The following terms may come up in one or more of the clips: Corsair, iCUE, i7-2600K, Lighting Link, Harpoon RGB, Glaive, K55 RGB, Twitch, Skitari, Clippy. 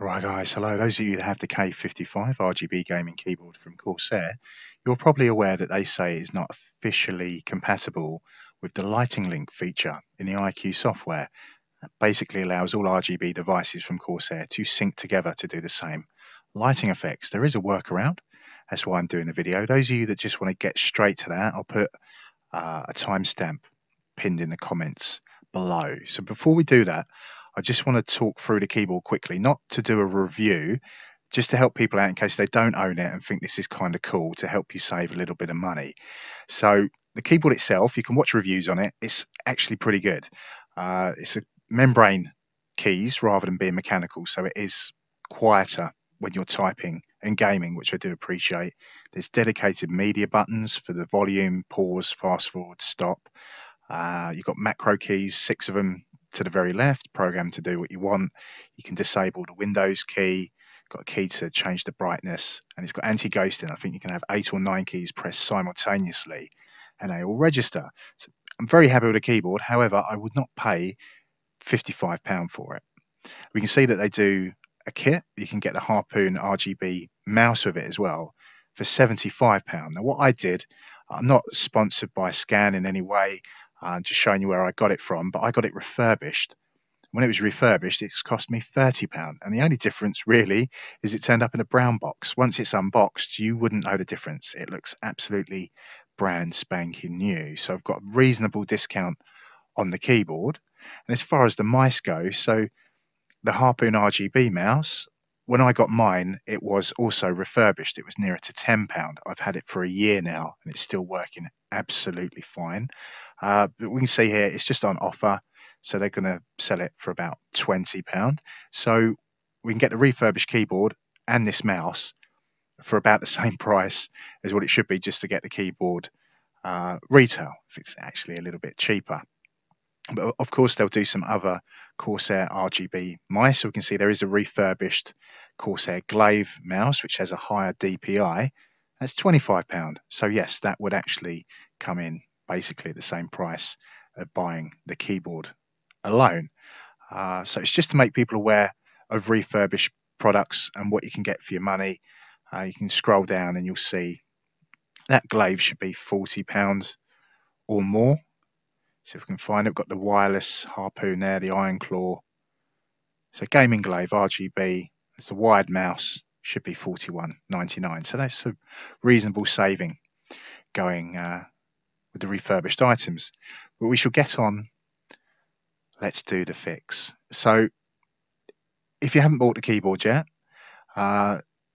Right guys, hello. Those of you that have the K55 RGB gaming keyboard from Corsair, you're probably aware that they say it's not officially compatible with the Lighting Link feature in the iCUE software. That basically allows all RGB devices from Corsair to sync together to do the same lighting effects. There is a workaround, that's why I'm doing the video. Those of you that just want to get straight to that, I'll put a timestamp pinned in the comments below. So before we do that, I just want to talk through the keyboard quickly, not to do a review, just to help people out in case they don't own it and think this is kind of cool, to help you save a little bit of money. So the keyboard itself, you can watch reviews on it. It's actually pretty good. It's a membrane keys rather than being mechanical, so it is quieter when you're typing and gaming, which I do appreciate. There's dedicated media buttons for the volume, pause, fast forward, stop. You've got macro keys, 6 of them, to the very left, program to do what you want. You can disable the Windows key, got a key to change the brightness, and it's got anti-ghosting. I think you can have 8 or 9 keys pressed simultaneously and they all register. So I'm very happy with the keyboard, however, I would not pay £55 for it. We can see that they do a kit. You can get the Harpoon RGB mouse with it as well for £75. Now what I did, I'm not sponsored by Scan in any way, just showing you where I got it from, but I got it refurbished. When it was refurbished, it's cost me £30, and the only difference really is it turned up in a brown box. Once it's unboxed, you wouldn't know the difference. It looks absolutely brand spanking new. So I've got a reasonable discount on the keyboard. And as far as the mice go, so the Harpoon RGB mouse, when I got mine, it was also refurbished. It was nearer to £10. I've had it for a year now and it's still working absolutely fine. But we can see here, it's just on offer. So they're gonna sell it for about £20. So we can get the refurbished keyboard and this mouse for about the same price as what it should be just to get the keyboard retail, if it's actually a little bit cheaper. But of course, they'll do some other Corsair RGB mice. So we can see there is a refurbished Corsair Glaive mouse, which has a higher DPI. That's £25. So yes, that would actually come in basically at the same price of buying the keyboard alone. So it's just to make people aware of refurbished products and what you can get for your money. You can scroll down and you'll see that Glaive should be £40 or more. See if we can find it. We've got the wireless Harpoon there, the Iron Claw. So gaming Glaive RGB, it's the wired mouse, should be £41.99. So that's a reasonable saving going with the refurbished items. But we shall get on. Let's do the fix. So if you haven't bought the keyboard yet,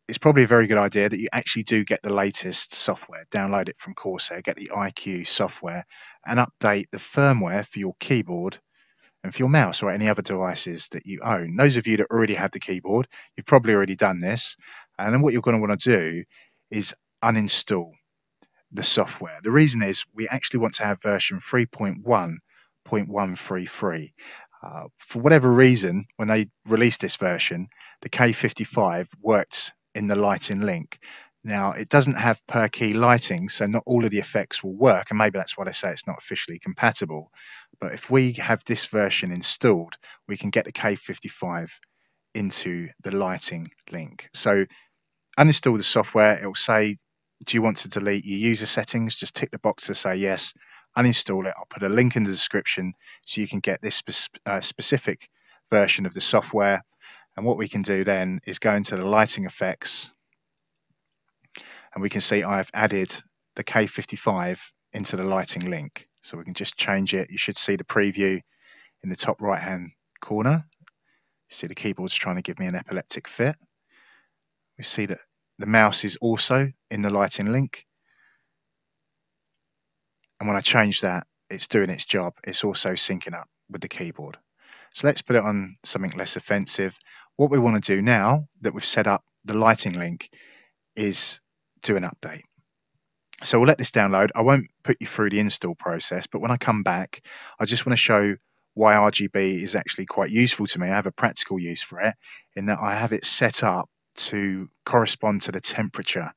it's probably a very good idea that you actually do get the latest software, download it from Corsair, get the iCUE software and update the firmware for your keyboard and for your mouse or any other devices that you own. Those of you that already have the keyboard, you've probably already done this. And then what you're going to want to do is uninstall the software. The reason is we actually want to have version 3.1.133. For whatever reason, when they released this version, the K55 worked in the Lighting Link. Now it doesn't have per key lighting, so not all of the effects will work, and maybe that's why they say it's not officially compatible. But if we have this version installed, we can get the K55 into the Lighting Link. So uninstall the software, it will say, do you want to delete your user settings? Just tick the box to say yes, uninstall it. I'll put a link in the description so you can get this specific version of the software. And what we can do then is go into the lighting effects and we can see I've added the K55 into the Lighting Link. So we can just change it. You should see the preview in the top right hand corner. You see the keyboard's trying to give me an epileptic fit. We see that the mouse is also in the Lighting Link. And when I change that, it's doing its job. It's also syncing up with the keyboard. So let's put it on something less offensive. What we want to do now that we've set up the Lighting Link is do an update. So we'll let this download. I won't put you through the install process, but when I come back, I just want to show why RGB is actually quite useful to me. I have a practical use for it in that I have it set up to correspond to the temperature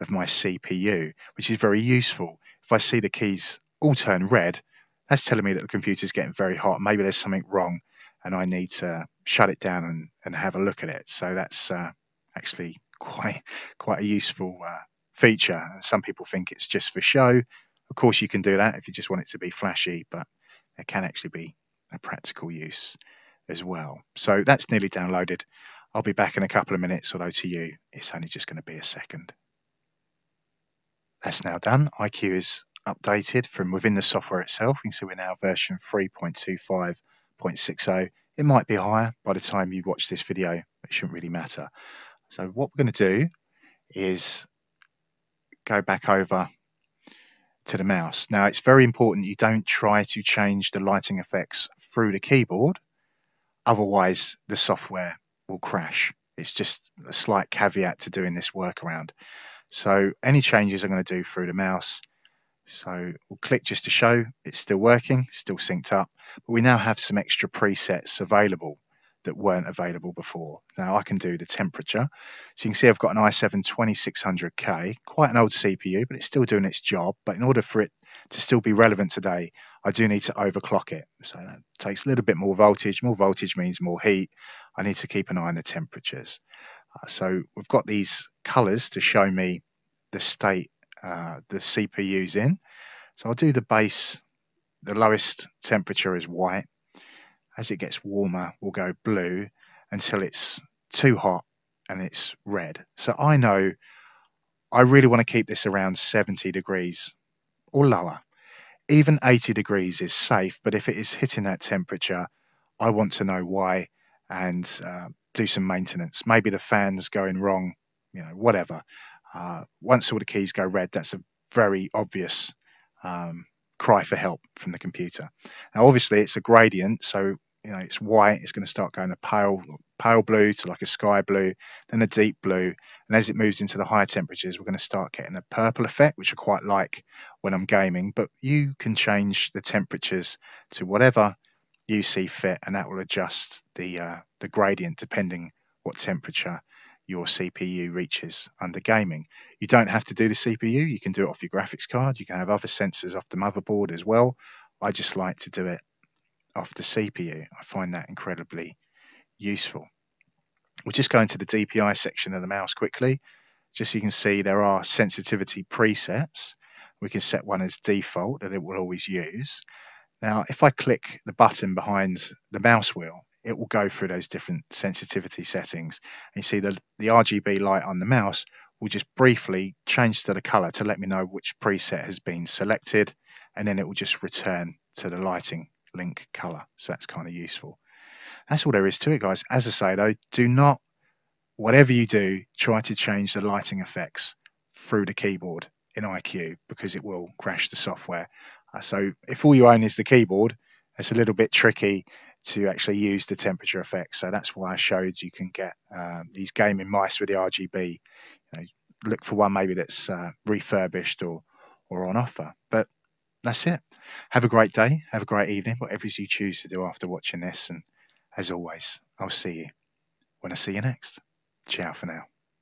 of my CPU, which is very useful. If I see the keys all turn red, that's telling me that the computer's getting very hot. Maybe there's something wrong and I need to shut it down and have a look at it. So that's actually quite a useful feature. Some people think it's just for show. Of course you can do that if you just want it to be flashy, but it can actually be a practical use as well. So that's nearly downloaded. I'll be back in a couple of minutes, although to you it's only just going to be a second. That's now done. iCUE is updated from within the software itself. You can see we're now version 3.25.60. It might be higher by the time you watch this video. It shouldn't really matter. So what we're going to do is go back over to the mouse. Now it's very important you don't try to change the lighting effects through the keyboard, otherwise the software will crash. It's just a slight caveat to doing this workaround. So any changes I'm going to do through the mouse. So we'll click just to show it's still working, still synced up, but we now have some extra presets available that weren't available before. Now I can do the temperature. So you can see I've got an i7-2600K, quite an old CPU, but it's still doing its job. But in order for it to still be relevant today, I do need to overclock it. So that takes a little bit more voltage. More voltage means more heat. I need to keep an eye on the temperatures. So we've got these colors to show me the state the CPU's in. So I'll do the base, the lowest temperature is white. As it gets warmer, we'll go blue until it's too hot and it's red. So I know I really want to keep this around 70 degrees or lower. Even 80 degrees is safe, but if it is hitting that temperature, I want to know why and do some maintenance. Maybe the fan's going wrong, you know, whatever. Once all the keys go red, that's a very obvious cry for help from the computer. Now obviously it's a gradient, so you know it's white, it's going to start going to pale blue to like a sky blue, then a deep blue, and as it moves into the higher temperatures we're going to start getting a purple effect, which I quite like when I'm gaming, but you can change the temperatures to whatever you see fit and that will adjust the gradient depending what temperature your CPU reaches under gaming. You don't have to do the CPU, you can do it off your graphics card, you can have other sensors off the motherboard as well. I just like to do it off the CPU. I find that incredibly useful. We'll just go into the DPI section of the mouse quickly, just so you can see there are sensitivity presets. We can set one as default that it will always use. Now if I click the button behind the mouse wheel, it will go through those different sensitivity settings. And you see the RGB light on the mouse will just briefly change to the color to let me know which preset has been selected, and then it will just return to the lighting link color. So that's kind of useful. That's all there is to it, guys. As I say though, do not, whatever you do, try to change the lighting effects through the keyboard in iCUE because it will crash the software. So if all you own is the keyboard, it's a little bit tricky to actually use the temperature effect. So that's why I showed you can get these gaming mice with the RGB. You know, look for one maybe that's refurbished or on offer. But that's it. Have a great day. Have a great evening, whatever you choose to do after watching this. And as always, I'll see you when I see you next. Ciao for now.